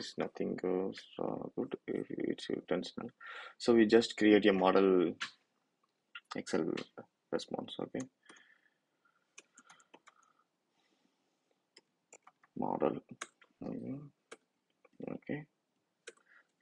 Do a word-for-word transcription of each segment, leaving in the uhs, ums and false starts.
case nothing goes uh, good, it's intentional. So we just create a model Excel response. Okay, model. Okay,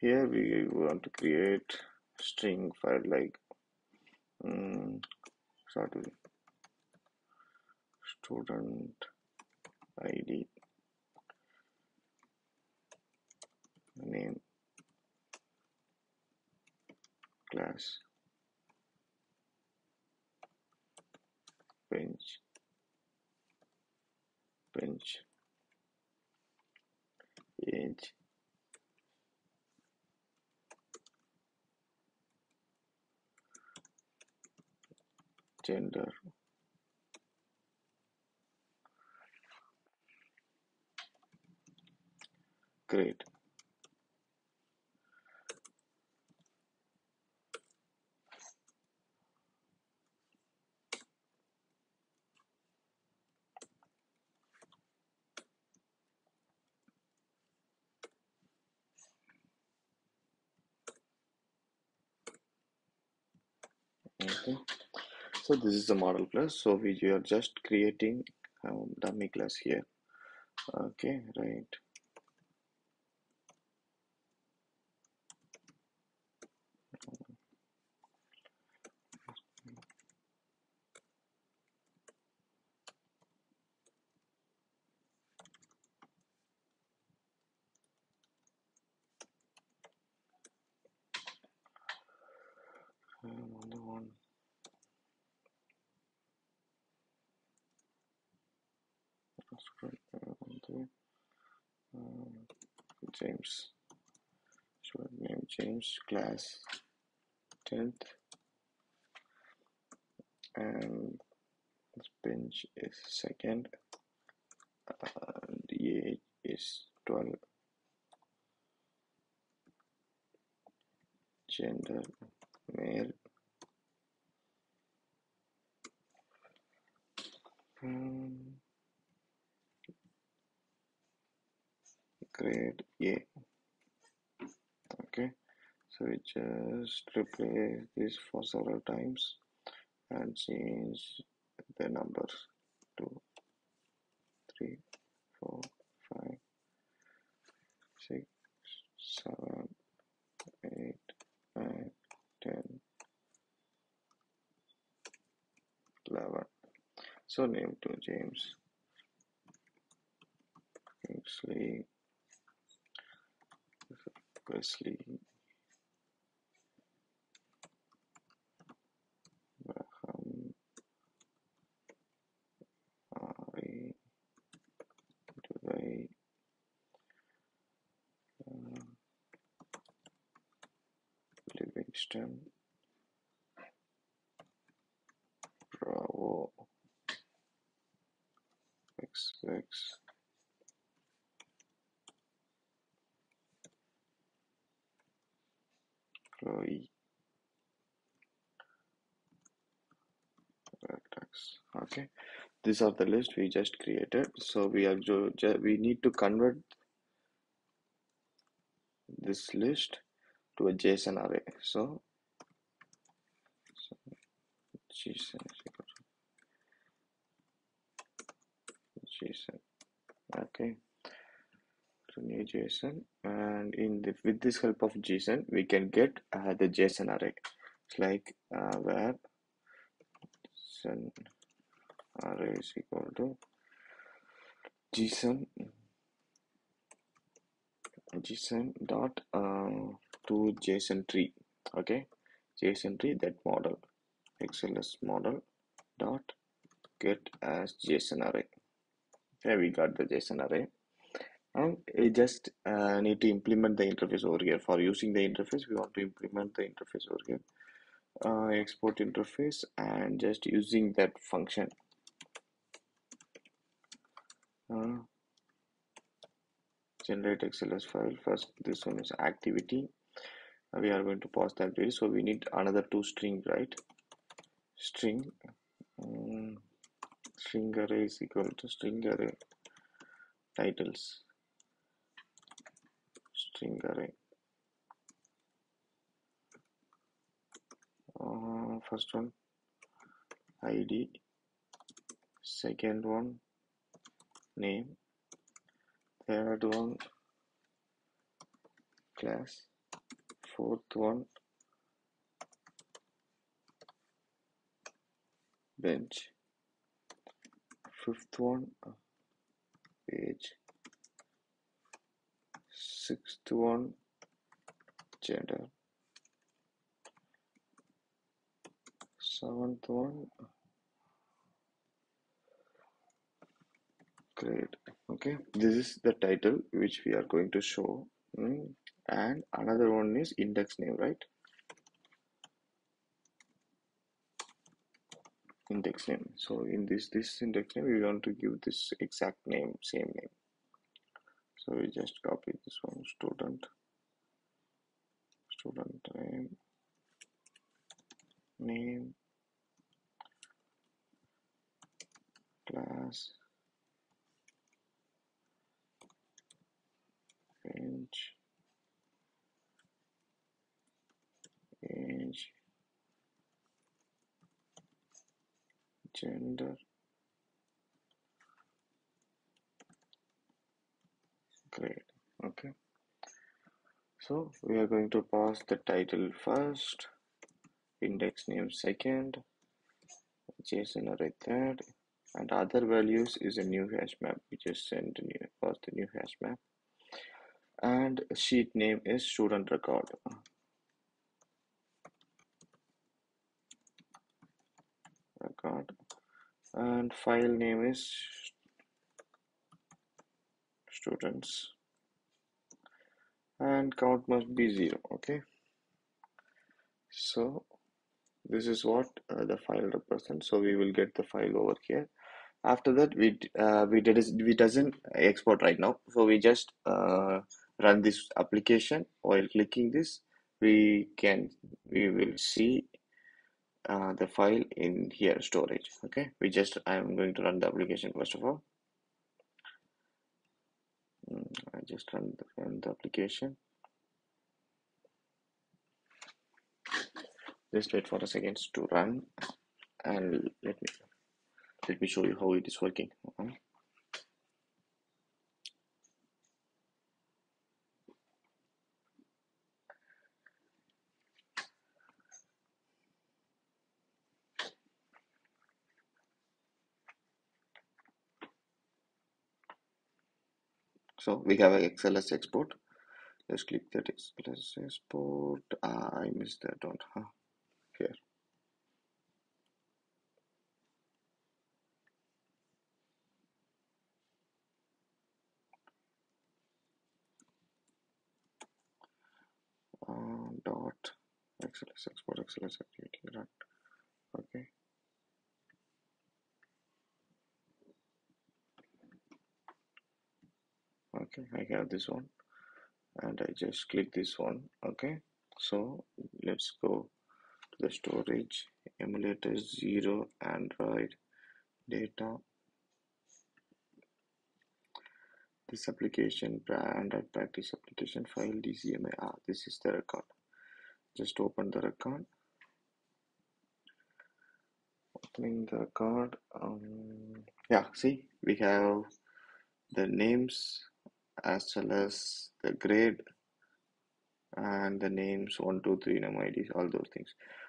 here we want to create string file like um, sorry, student I D, name, class, bench, bench, age, gender, grade. Okay. So this is the model class. So we are just creating um, dummy class here. Okay, right. Another one. Um, James. Should name James. Class tenth. And this bench is second. And the age is twelve. Gender. Male. Um, grade A. Okay, so we just replace this for several times and change the numbers to three, four, five, six, seven, eight, nine. ten eleven. So name to James, Kingsley, Wesley, Graham, Ari, Dubai, uh, Livingston, Bravo, X X, Chloe, Vertex. Okay, these are the list we just created. So we are we need to convert this list to a JSON array. So, so JSON, JSON. Okay, so new JSON, and in the with this help of JSON we can get uh, the JSON array. It's like uh, where JSON array is equal to JSON JSON dot uh, to JSON tree. Okay, JSON tree, that model Excel's model dot get as JSON array. Here we got the JSON array, and we just uh, need to implement the interface over here. For using the interface, we want to implement the interface over here, uh, export interface, and just using that function. Uh, generate X L S file. First, this one is activity. Uh, we are going to pass that value, so we need another two string, right? String um, string array is equal to string array titles string array. Uh, first one I D, second one name, third one class, fourth one bench, fifth one page, sixth one gender, seventh one grade. Okay, this is the title which we are going to show, mm. and another one is index name, right? Index name. So in this this index name, we want to give this exact name, same name. So we just copy this one, student, student name, name, class, range, age, gender, grade. Okay, so we are going to pass the title first, index name second, JSON array third, and other values is a new hash map. We just send a new pass the new hash map, and sheet name is student record. Record and file name is students, and count must be zero. Okay, so this is what uh, the file represents. So we will get the file over here. After that, we uh, we did we doesn't export right now. So we just uh, run this application. While clicking this, we can we will see uh, the file in here storage. Okay, we just I am going to run the application first of all. I just run the, run the application. Just wait for a second to run, and let me let me show you how it is working. Okay. So we have an Excel as export. Let's click that Excel as export. Ah, I missed that one. Huh? Here. Uh, dot Excel as export. Excel as activity. Right. Okay. Okay, I have this one, and I just click this one. Okay, so let's go to the storage, emulator zero, Android data. This application, Android practice application file, D C M A. Ah, this is the record. Just open the record. Opening the record. Um, yeah, see, we have the names as well as the grade and the names one two three, num I Ds, all those things.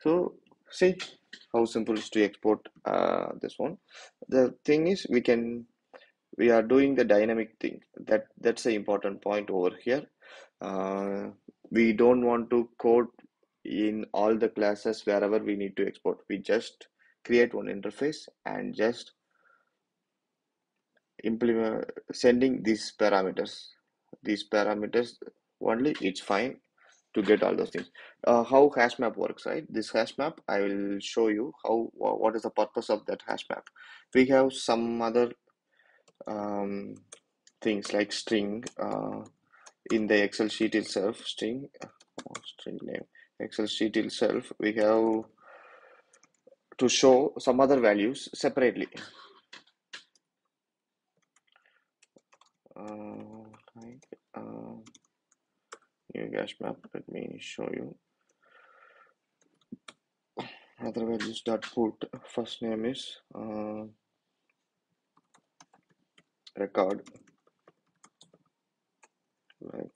So see how simple it is to export uh, this one. The thing is, we can we are doing the dynamic thing. That that's the important point over here. Uh, we don't want to code in all the classes wherever we need to export. We just create one interface and just implement sending these parameters these parameters only. It's fine to get all those things. Uh, how hash map works, right? This hash map, I will show you how what is the purpose of that hash map. We have some other um, things like string uh, in the Excel sheet itself. String oh, string name Excel sheet itself, we have to show some other values separately. Uh, like uh, dash map. Let me show you. Otherwise just dot put first name is uh, record, like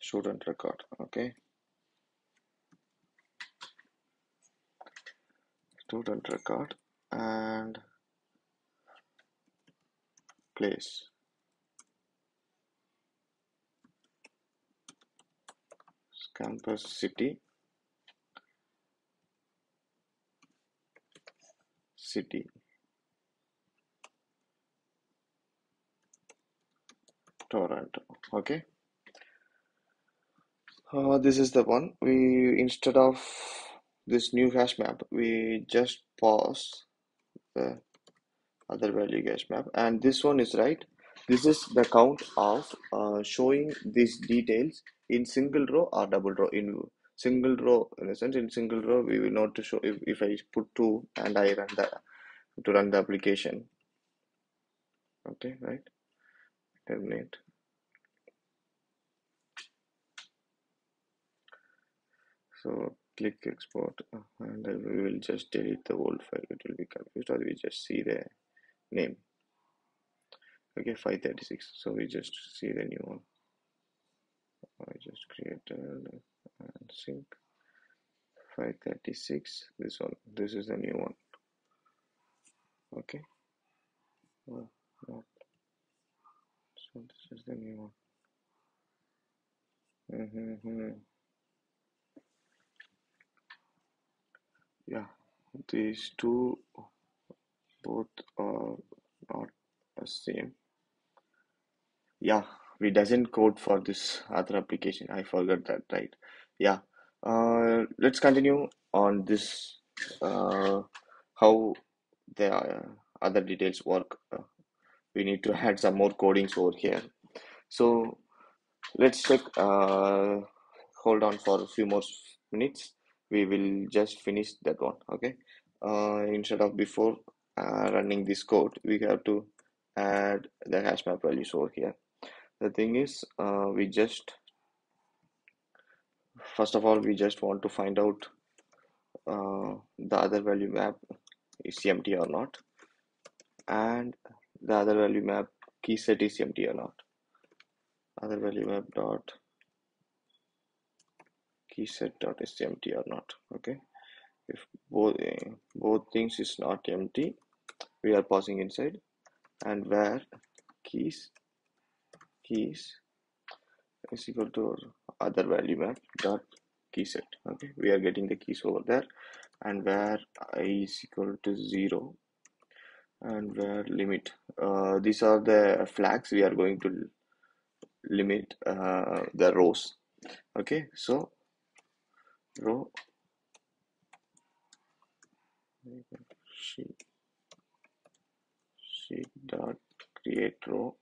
student record. Okay, student record and place. Campus city, city Toronto. Okay, uh, this is the one. We instead of this new hash map, we just pass the other value hash map, and this one is right. This is the count of uh, showing these details in single row or double row. In single row, in a sense, in single row, we will not to show. If, if I put two and I run the to run the application. Okay, right. Terminate. So click export, and then we will just delete the whole file. It will be confused, or we just see the name. Okay, five thirty-six. So we just see the new one. I just created and sync five thirty-six. This one, this is the new one. Okay, well, not. So this is the new one. Mm-hmm. Yeah, these two both are not the same. Yeah, we doesn't code for this other application. I forgot that, right? Yeah, uh, let's continue on this uh, how the uh, other details work. Uh, we need to add some more codings over here. So let's check. Uh, hold on for a few more minutes. We will just finish that one. Okay. Uh, instead of before uh, running this code, we have to add the hash map values over here. The thing is, uh, we just first of all we just want to find out uh, the other value map is empty or not, and the other value map key set is empty or not. Other value map dot key set dot is empty or not. Okay, if both uh, both things is not empty, we are passing inside, and where keys keys is equal to other value map dot key set. Okay, we are getting the keys over there, and where I is equal to zero, and where limit. Uh, these are the flags we are going to limit uh, the rows. Okay, so row sheet sheet dot create row.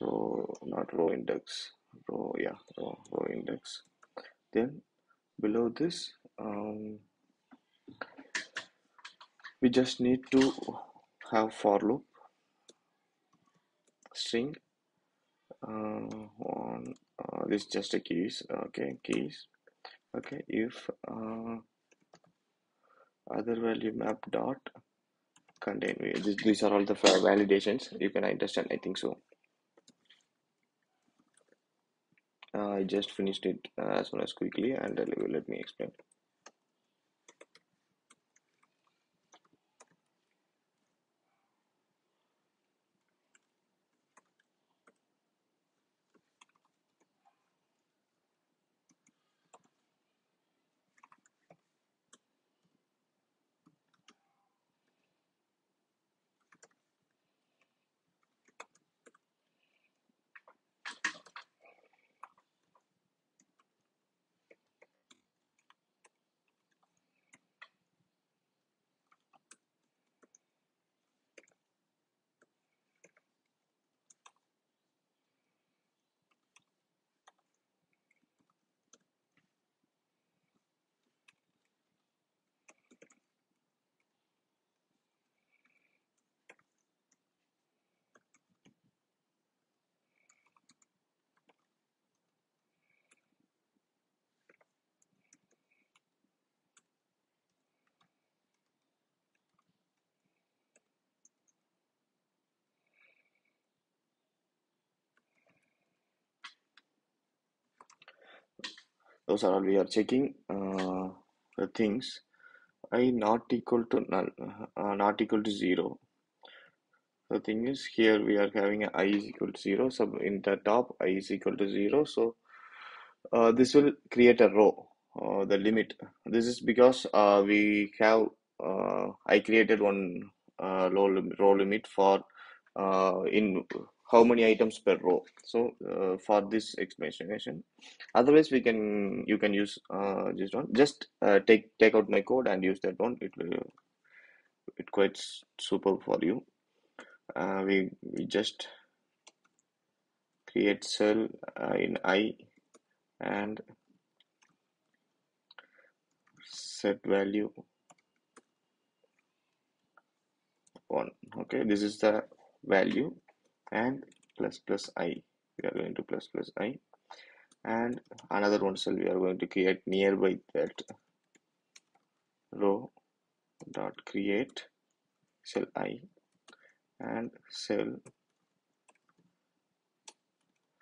Row, not row index, row, yeah, row, row index. Then below this, um, we just need to have for loop string uh, on uh, this just a keys, okay, keys. Okay, if uh, other value map dot contain, this, these are all the validations. You can understand, I think so. Uh, I just finished it uh, as well as quickly, and uh, let me explain. those are all we are checking uh, the things. I not equal to null, uh, not equal to zero. The thing is, here we are having a I is equal to zero, so in the top I is equal to zero, so uh, this will create a row, uh, the limit. This is because uh, we have uh, I created one uh, row, lim row limit for uh, in how many items per row. So uh, for this explanation, otherwise we can you can use uh, just one just uh, take take out my code and use that one. It will it quite super for you. Uh, we, we just create cell uh, in I and set value one. Okay, this is the value, and plus plus I, we are going to plus plus I, and another one cell we are going to create nearby that row dot create cell I and cell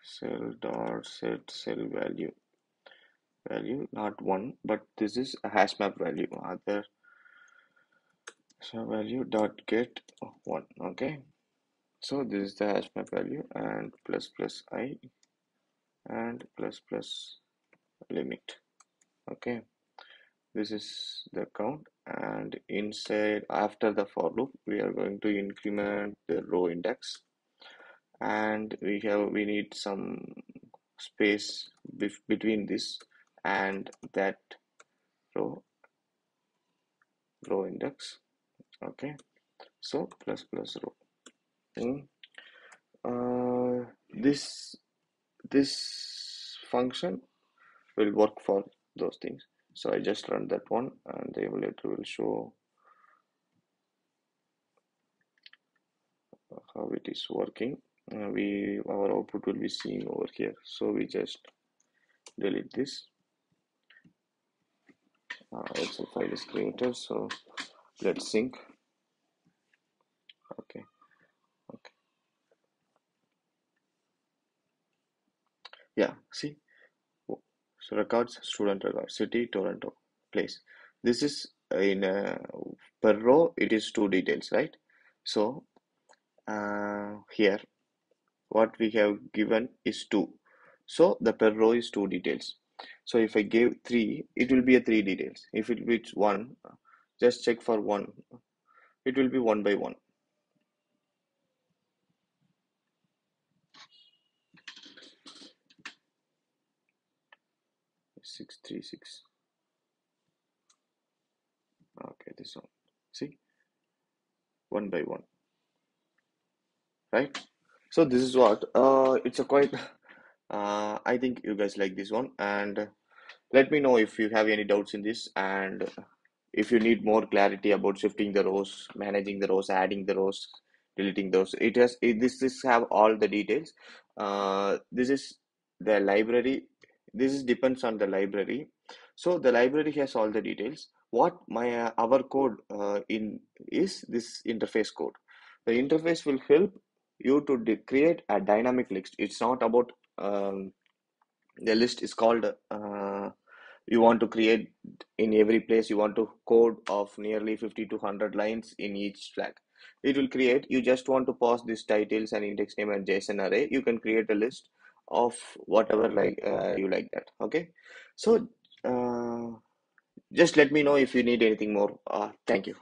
cell dot set cell value value not one, but this is a hash map value, other so value dot get one. Okay, so this is the hash map value and plus plus I and plus plus limit. Okay, this is the count, and inside after the for loop we are going to increment the row index, and we have we need some space between this and that row row index. Okay, so plus plus row. Mm. uh, this this function will work for those things. So I just run that one, and the emulator will show how it is working. Uh, we our output will be seen over here. So we just delete this. Uh, Excel file is created. So let's sync. Okay. Okay. Yeah. See. So records, student record, city, Toronto, place. This is in uh, per row, it is two details, right? So uh, here, what we have given is two. So the per row is two details. So if I give three, it will be a three details. If it be one, just check for one. It will be one by one. six three six. Okay, this one. See, one by one. Right. So this is what. Uh, it's a quite. Uh, I think you guys like this one, and let me know if you have any doubts in this, and if you need more clarity about shifting the rows, managing the rows, adding the rows, deleting those. It has. It, this is have all the details. Uh, this is the library. This is depends on the library. So the library has all the details. What my uh, our code uh, in is this interface code. The interface will help you to create a dynamic list. It's not about um, the list is called uh, you want to create in every place. You want to code of nearly fifty to one hundred lines in each flag. It will create. You just want to pass these titles and index name and JSON array. You can create a list of whatever like uh, you like that. Okay, so uh, just let me know if you need anything more. Uh, thank you.